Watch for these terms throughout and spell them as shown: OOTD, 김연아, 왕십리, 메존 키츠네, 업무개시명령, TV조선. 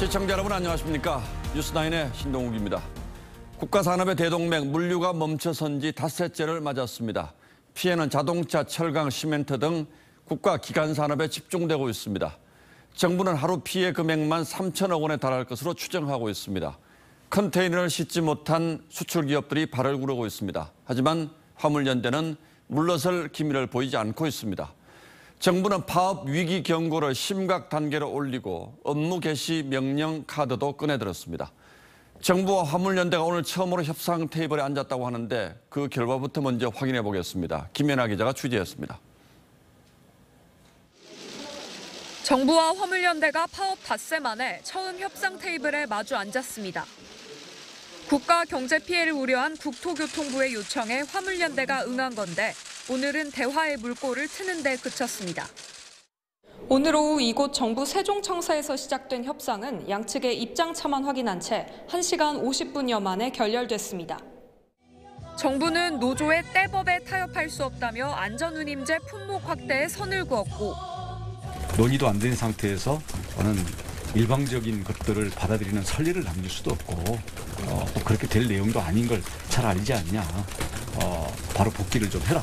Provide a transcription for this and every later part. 시청자 여러분 안녕하십니까. 뉴스나인의 신동욱입니다. 국가산업의 대동맹 물류가 멈춰선 지 닷새째를 맞았습니다. 피해는 자동차, 철강, 시멘트 등 국가기관 산업에 집중되고 있습니다. 정부는 하루 피해 금액만 3천억 원에 달할 것으로 추정하고 있습니다. 컨테이너를 싣지 못한 수출 기업들이 발을 구르고 있습니다. 하지만 화물연대는 물러설 기미를 보이지 않고 있습니다. 정부는 파업 위기 경고를 심각 단계로 올리고 업무 개시 명령 카드도 꺼내들었습니다. 정부와 화물연대가 오늘 처음으로 협상 테이블에 앉았다고 하는데 그 결과부터 먼저 확인해 보겠습니다. 김연아 기자가 취재했습니다. 정부와 화물연대가 파업 닷새 만에 처음 협상 테이블에 마주 앉았습니다. 국가 경제 피해를 우려한 국토교통부의 요청에 화물연대가 응한 건데 오늘은 대화의 물꼬를 트는 데 그쳤습니다. 오늘 오후 이곳 정부 세종청사에서 시작된 협상은 양측의 입장차만 확인한 채 1시간 50분여 만에 결렬됐습니다. 정부는 노조의 떼법에 타협할 수 없다며 안전운임제 품목 확대에 선을 그었고 논의도 안 된 상태에서 저는 일방적인 것들을 받아들이는 선례를 남길 수도 없고 그렇게 될 내용도 아닌 걸 잘 알지 않냐. 바로 복귀를 좀 해라.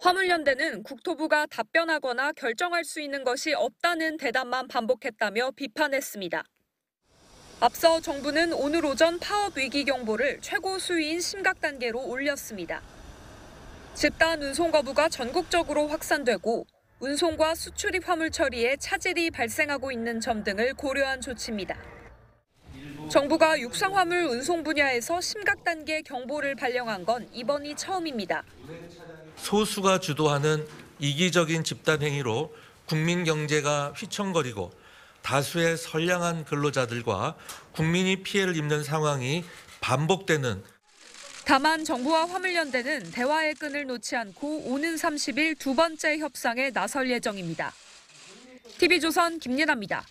화물연대는 국토부가 답변하거나 결정할 수 있는 것이 없다는 대답만 반복했다며 비판했습니다. 앞서 정부는 오늘 오전 파업 위기 경보를 최고 수위인 심각 단계로 올렸습니다. 집단 운송 거부가 전국적으로 확산되고 운송과 수출입 화물 처리에 차질이 발생하고 있는 점 등을 고려한 조치입니다. 정부가 육상 화물 운송 분야에서 심각 단계 경보를 발령한 건 이번이 처음입니다. 소수가 주도하는 이기적인 집단 행위로 국민 경제가 휘청거리고 다수의 선량한 근로자들과 국민이 피해를 입는 상황이 반복되는. 다만 정부와 화물연대는 대화의 끈을 놓지 않고 오는 30일 두 번째 협상에 나설 예정입니다. TV조선 김예나입니다.